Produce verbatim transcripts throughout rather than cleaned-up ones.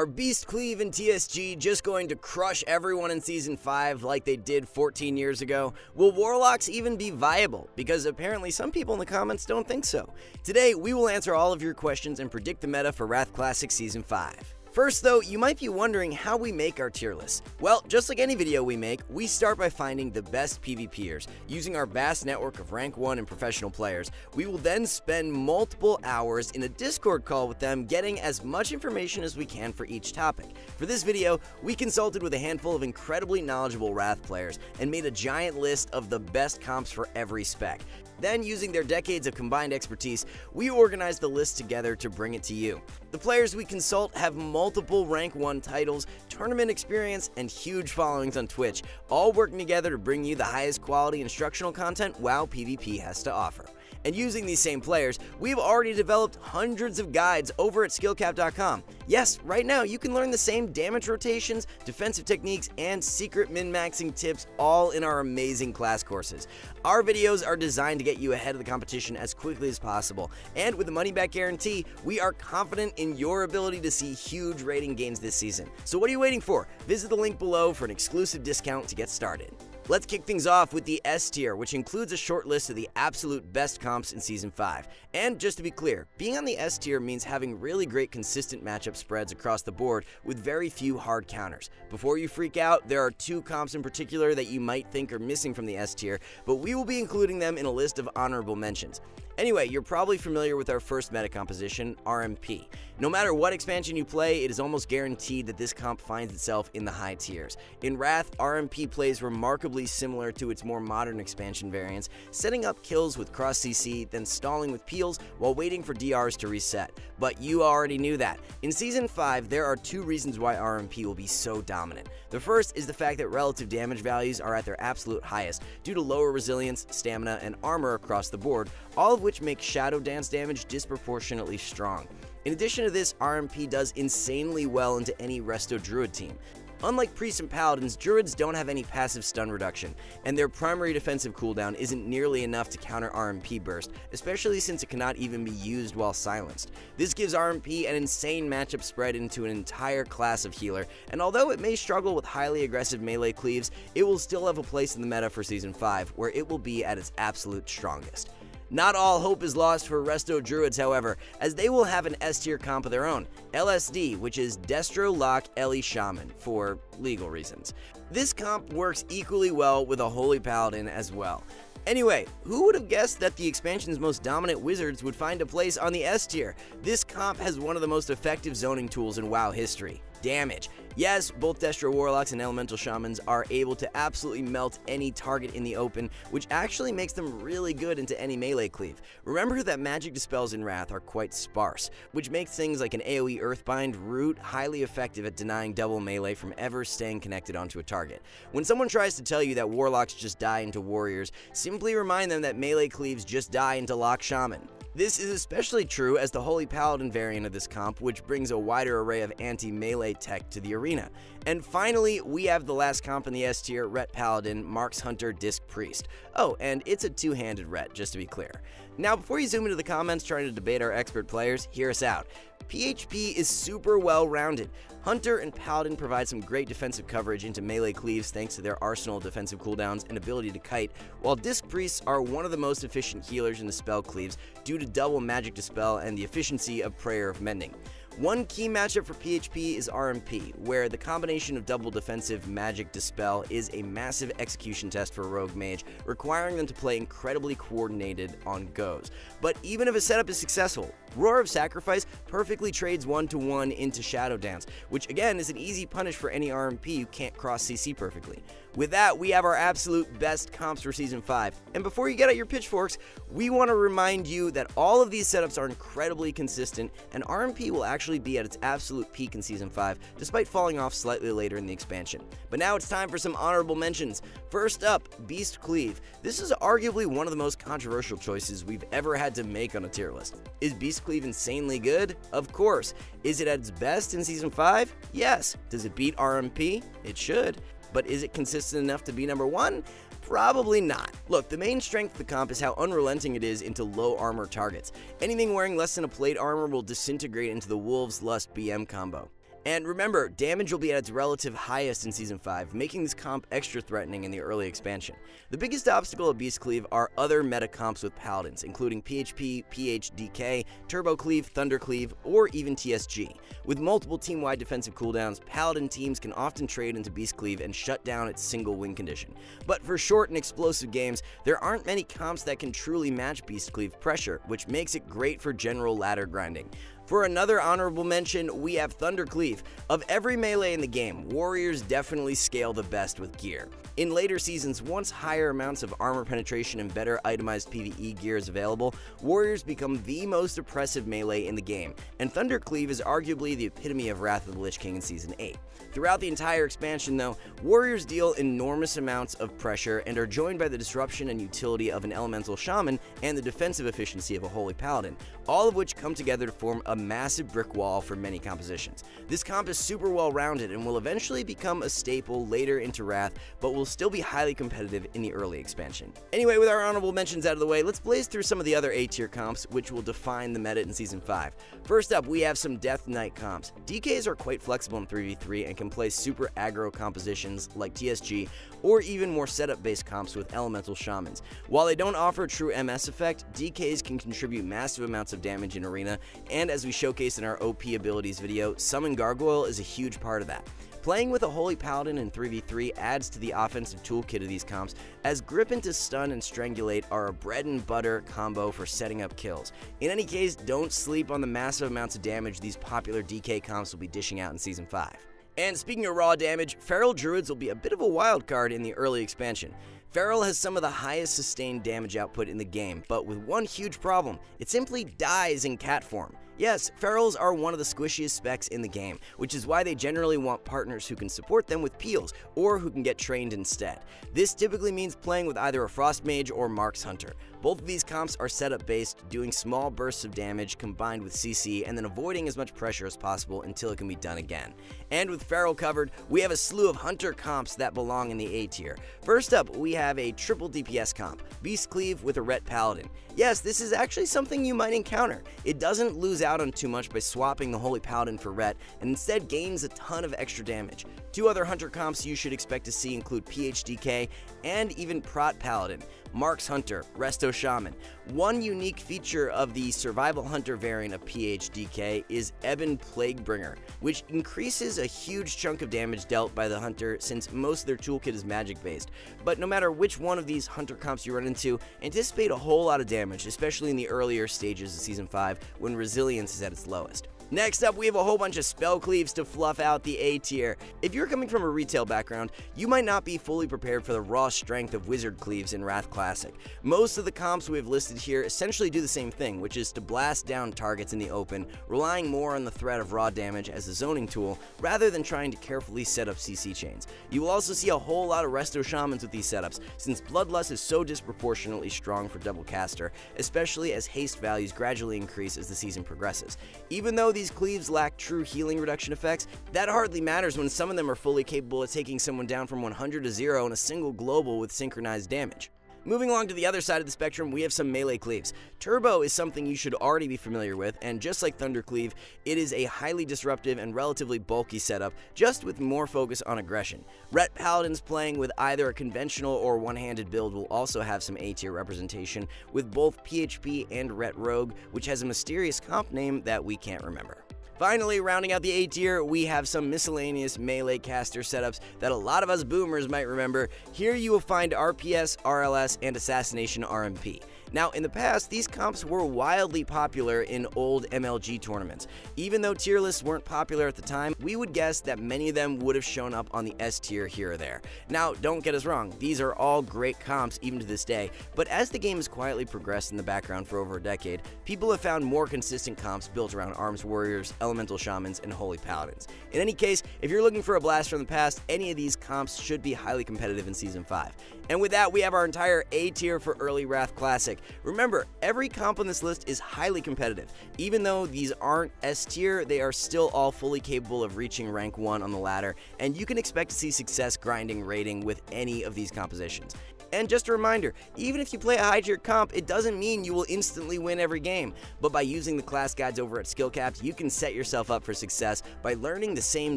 Are Beast Cleave and T S G just going to crush everyone in Season five like they did fourteen years ago? Will Warlocks even be viable? Because apparently some people in the comments don't think so. Today, we will answer all of your questions and predict the meta for Wrath Classic Season five. First though, you might be wondering how we make our tier list. Well, just like any video we make, we start by finding the best PvPers, using our vast network of rank one and professional players. We will then spend multiple hours in a Discord call with them, getting as much information as we can for each topic. For this video, we consulted with a handful of incredibly knowledgeable Wrath players, and made a giant list of the best comps for every spec. Then, using their decades of combined expertise, we organized the list together to bring it to you. The players we consult have multiple rank one titles, tournament experience, and huge followings on Twitch, all working together to bring you the highest quality instructional content WoW PvP has to offer. And using these same players, we've already developed hundreds of guides over at skill capped dot com. Yes, right now you can learn the same damage rotations, defensive techniques, and secret min-maxing tips all in our amazing class courses. Our videos are designed to get you ahead of the competition as quickly as possible, and with a money-back guarantee, we are confident in your ability to see huge rating gains this season. So what are you waiting for? Visit the link below for an exclusive discount to get started. Let's kick things off with the S tier, which includes a short list of the absolute best comps in Season five. And just to be clear, being on the S tier means having really great consistent matchup spreads across the board with very few hard counters. Before you freak out, there are two comps in particular that you might think are missing from the S tier, but we will be including them in a list of honorable mentions. Anyway, you're probably familiar with our first meta composition, R M P. No matter what expansion you play, it is almost guaranteed that this comp finds itself in the high tiers. In Wrath, R M P plays remarkably similar to its more modern expansion variants, setting up kills with cross C C, then stalling with peels while waiting for D Rs to reset. But you already knew that. In Season five, there are two reasons why R M P will be so dominant. The first is the fact that relative damage values are at their absolute highest due to lower resilience, stamina, and armor across the board, all of which which makes Shadow Dance damage disproportionately strong. In addition to this, R M P does insanely well into any Resto Druid team. Unlike Priests and Paladins, Druids don't have any passive stun reduction, and their primary defensive cooldown isn't nearly enough to counter R M P burst, especially since it cannot even be used while silenced. This gives R M P an insane matchup spread into an entire class of healer, and although it may struggle with highly aggressive melee cleaves, it will still have a place in the meta for Season five, where it will be at its absolute strongest. Not all hope is lost for Resto Druids, however, as they will have an S-tier comp of their own, L S D, which is Destro Lock Ellie Shaman, for legal reasons. This comp works equally well with a Holy Paladin as well. Anyway, who would have guessed that the expansion's most dominant wizards would find a place on the S tier? This comp has one of the most effective zoning tools in WoW history: damage. Yes, both Destro Warlocks and Elemental Shamans are able to absolutely melt any target in the open, which actually makes them really good into any melee cleave. Remember that magic dispels in Wrath are quite sparse, which makes things like an AoE Earthbind root highly effective at denying double melee from ever staying connected onto a target. When someone tries to tell you that Warlocks just die into Warriors, simply remind them that melee cleaves just die into Lock Shaman. This is especially true as the Holy Paladin variant of this comp, which brings a wider array of anti-melee tech to the arena. And finally, we have the last comp in the S tier, Ret Paladin, Marks Hunter, Disc Priest. Oh, and it's a two-handed Ret, just to be clear. Now, before you zoom into the comments trying to debate our expert players, hear us out. P H P is super well-rounded. Hunter and Paladin provide some great defensive coverage into melee cleaves thanks to their arsenal of defensive cooldowns and ability to kite, while Disc Priests are one of the most efficient healers in the spell cleaves due to double magic dispel and the efficiency of Prayer of Mending. One key matchup for P H P is R M P, where the combination of double defensive magic dispel is a massive execution test for a rogue mage, requiring them to play incredibly coordinated on goes. But even if a setup is successful, Roar of Sacrifice perfectly trades one-to-one into Shadow Dance, which again is an easy punish for any R M P who can't cross C C perfectly. With that, we have our absolute best comps for Season five, and before you get out your pitchforks, we want to remind you that all of these setups are incredibly consistent, and R M P will actually actually be at its absolute peak in Season five, despite falling off slightly later in the expansion. But now it's time for some honorable mentions. First up, Beast Cleave. This is arguably one of the most controversial choices we've ever had to make on a tier list. Is Beast Cleave insanely good? Of course. Is it at its best in Season five? Yes. Does it beat R M P? It should. But is it consistent enough to be number one? Probably not. Look, the main strength of the comp is how unrelenting it is into low armor targets. Anything wearing less than a plate armor will disintegrate into the Wolves Lust B M combo. And remember, damage will be at its relative highest in Season five, making this comp extra threatening in the early expansion. The biggest obstacle at Beast Cleave are other meta comps with Paladins, including P H P, P H D K, Turbo Cleave, Thunder Cleave, or even T S G. With multiple team-wide defensive cooldowns, Paladin teams can often trade into Beast Cleave and shut down its single win condition. But for short and explosive games, there aren't many comps that can truly match Beast Cleave pressure, which makes it great for general ladder grinding. For another honorable mention, we have Thunder Cleave. Of every melee in the game, warriors definitely scale the best with gear. In later seasons, once higher amounts of armor penetration and better itemized PvE gear is available, warriors become the most oppressive melee in the game, and Thunder Cleave is arguably the epitome of Wrath of the Lich King in Season eight. Throughout the entire expansion though, warriors deal enormous amounts of pressure and are joined by the disruption and utility of an elemental shaman and the defensive efficiency of a holy paladin, all of which come together to form a massive brick wall for many compositions. This comp is super well rounded and will eventually become a staple later into Wrath, but will still be highly competitive in the early expansion. Anyway, with our honorable mentions out of the way, let's blaze through some of the other A tier comps which will define the meta in Season five. First up, we have some Death Knight comps. D Ks are quite flexible in three v three and can play super aggro compositions like T S G or even more setup based comps with elemental shamans. While they don't offer true M S effect, D Ks can contribute massive amounts of damage in arena, and as we showcased in our O P abilities video, Summon Gargoyle is a huge part of that. Playing with a Holy Paladin in three v three adds to the offensive toolkit of these comps, as Grip into Stun and Strangulate are a bread and butter combo for setting up kills. In any case, don't sleep on the massive amounts of damage these popular D K comps will be dishing out in Season five. And speaking of raw damage, Feral Druids will be a bit of a wild card in the early expansion. Feral has some of the highest sustained damage output in the game, but with one huge problem: it simply dies in cat form. Yes, Ferals are one of the squishiest specs in the game, which is why they generally want partners who can support them with peels, or who can get trained instead. This typically means playing with either a Frost Mage or Marks Hunter. Both of these comps are setup based, doing small bursts of damage combined with C C, and then avoiding as much pressure as possible until it can be done again. And with Feral covered, we have a slew of Hunter comps that belong in the A tier. First up, we have a triple D P S comp, Beast Cleave with a Ret Paladin. Yes, this is actually something you might encounter. It doesn't lose out Out on too much by swapping the Holy Paladin for Ret, and instead gains a ton of extra damage. Two other Hunter comps you should expect to see include P H D K and even Prot Paladin, Marks Hunter, Resto Shaman. One unique feature of the Survival Hunter variant of P H D K is Ebon Plaguebringer, which increases a huge chunk of damage dealt by the Hunter since most of their toolkit is magic based. But no matter which one of these Hunter comps you run into, anticipate a whole lot of damage, especially in the earlier stages of Season five when resilience is at its lowest. Next up, we have a whole bunch of spell cleaves to fluff out the A tier. If you're coming from a retail background, you might not be fully prepared for the raw strength of wizard cleaves in Wrath Classic. Most of the comps we have listed here essentially do the same thing, which is to blast down targets in the open, relying more on the threat of raw damage as a zoning tool, rather than trying to carefully set up C C chains. You will also see a whole lot of Resto Shamans with these setups, since Bloodlust is so disproportionately strong for Double Caster, especially as haste values gradually increase as the season progresses. Even though these These cleaves lack true healing reduction effects, that hardly matters when some of them are fully capable of taking someone down from one hundred to zero in a single global with synchronized damage. Moving along to the other side of the spectrum, we have some melee cleaves. Turbo is something you should already be familiar with, and just like Thunder Cleave, it is a highly disruptive and relatively bulky setup, just with more focus on aggression. Ret Paladins playing with either a conventional or one-handed build will also have some A-tier representation, with both P H P and Ret Rogue, which has a mysterious comp name that we can't remember. Finally, rounding out the A tier, we have some miscellaneous melee caster setups that a lot of us boomers might remember. Here you will find R P S, R L S, and Assassination R M P. Now, in the past, these comps were wildly popular in old M L G tournaments. Even though tier lists weren't popular at the time, we would guess that many of them would have shown up on the S tier here or there. Now, don't get us wrong, these are all great comps even to this day, but as the game has quietly progressed in the background for over a decade, people have found more consistent comps built around Arms Warriors, Elemental Shamans, and Holy Paladins. In any case, if you're looking for a blast from the past, any of these comps should be highly competitive in Season five. And with that, we have our entire A tier for early Wrath Classic. Remember, every comp on this list is highly competitive. Even though these aren't S tier, they are still all fully capable of reaching rank one on the ladder, and you can expect to see success grinding rating with any of these compositions. And just a reminder, even if you play a high tier comp, it doesn't mean you will instantly win every game, but by using the class guides over at skill capped, you can set yourself up for success by learning the same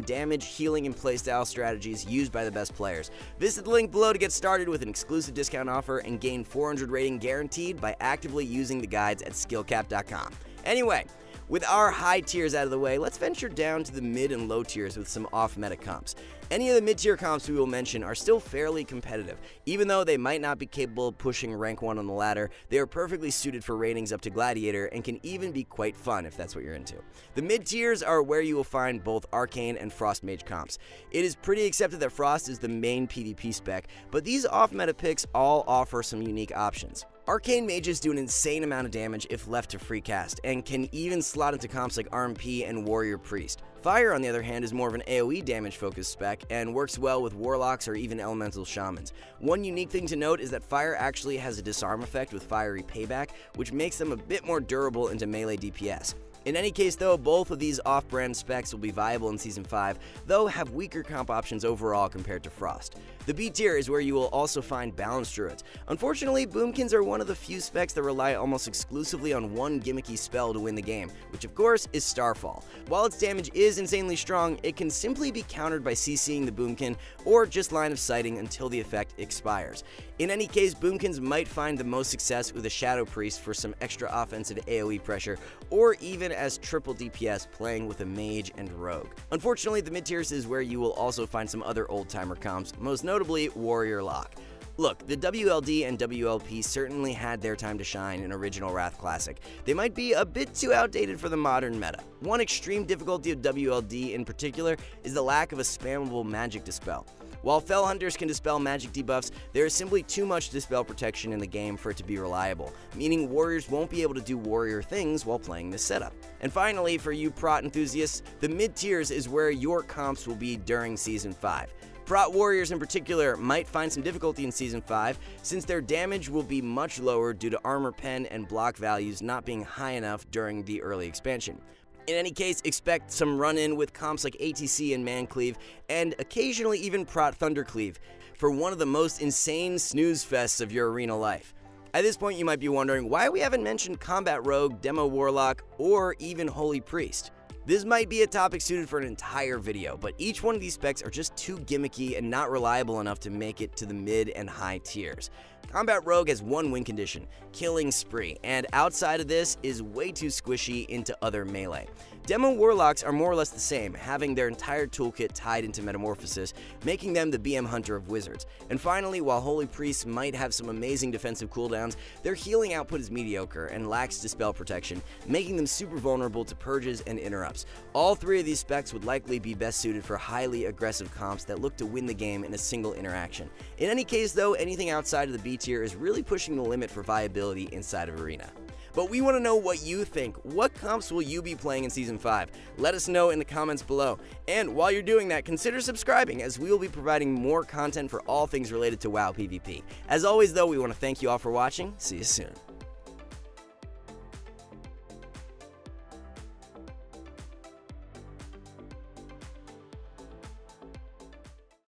damage, healing, and playstyle strategies used by the best players. Visit the link below to get started with an exclusive discount offer and gain four hundred rating guaranteed by actively using the guides at skill capped dot com. Anyway, with our high tiers out of the way, let's venture down to the mid and low tiers with some off-meta comps. Any of the mid-tier comps we will mention are still fairly competitive. Even though they might not be capable of pushing rank one on the ladder, they are perfectly suited for ratings up to Gladiator and can even be quite fun if that's what you're into. The mid-tiers are where you will find both Arcane and Frost Mage comps. It is pretty accepted that Frost is the main PvP spec, but these off-meta picks all offer some unique options. Arcane mages do an insane amount of damage if left to free cast, and can even slot into comps like R M P and Warrior Priest. Fire, on the other hand, is more of an A O E damage focused spec, and works well with Warlocks or even Elemental Shamans. One unique thing to note is that Fire actually has a disarm effect with Fiery Payback, which makes them a bit more durable into melee D P S. In any case though, both of these off-brand specs will be viable in Season five, though have weaker comp options overall compared to Frost. The B tier is where you will also find balanced druids. Unfortunately, Boomkins are one of the few specs that rely almost exclusively on one gimmicky spell to win the game, which of course is Starfall. While its damage is insanely strong, it can simply be countered by CCing the Boomkin or just line of sighting until the effect expires. In any case, Boomkins might find the most success with a Shadow Priest for some extra offensive A O E pressure, or even as triple D P S playing with a mage and rogue. Unfortunately, the mid-tiers is where you will also find some other old-timer comps, most notably Warrior Lock. Look, the W L D and W L P certainly had their time to shine in original Wrath Classic. They might be a bit too outdated for the modern meta. One extreme difficulty of W L D in particular is the lack of a spammable magic dispel. While Fel Hunters can dispel magic debuffs, there is simply too much dispel protection in the game for it to be reliable, meaning warriors won't be able to do warrior things while playing this setup. And finally, for you Prot enthusiasts, the mid-tiers is where your comps will be during Season five. Prot warriors in particular might find some difficulty in Season five, since their damage will be much lower due to armor pen and block values not being high enough during the early expansion. In any case, expect some run-in with comps like A T C and Mancleave, and occasionally even Prot Thundercleave, for one of the most insane snooze fests of your arena life. At this point, you might be wondering why we haven't mentioned Combat Rogue, Demo Warlock, or even Holy Priest. This might be a topic suited for an entire video, but each one of these specs are just too gimmicky and not reliable enough to make it to the mid and high tiers. Combat Rogue has one win condition, Killing Spree, and outside of this is way too squishy into other melee. Demo Warlocks are more or less the same, having their entire toolkit tied into Metamorphosis, making them the B M Hunter of Wizards. And finally, while Holy Priests might have some amazing defensive cooldowns, their healing output is mediocre and lacks dispel protection, making them super vulnerable to purges and interrupts. All three of these specs would likely be best suited for highly aggressive comps that look to win the game in a single interaction. In any case though, anything outside of the B tier is really pushing the limit for viability inside of Arena. But we want to know what you think. What comps will you be playing in Season five? Let us know in the comments below. And while you're doing that, consider subscribing, as we will be providing more content for all things related to WoW PvP. As always though, we want to thank you all for watching. See you soon.